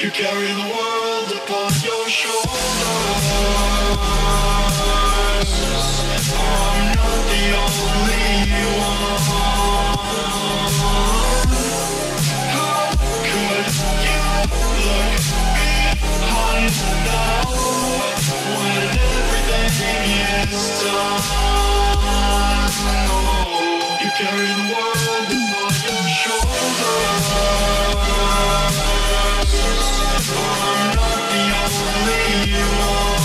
You carry the world upon your shoulders. I'm not the only one. How could you look behind now when everything is done? Oh, you carry the world upon your shoulders. I'm not the only one.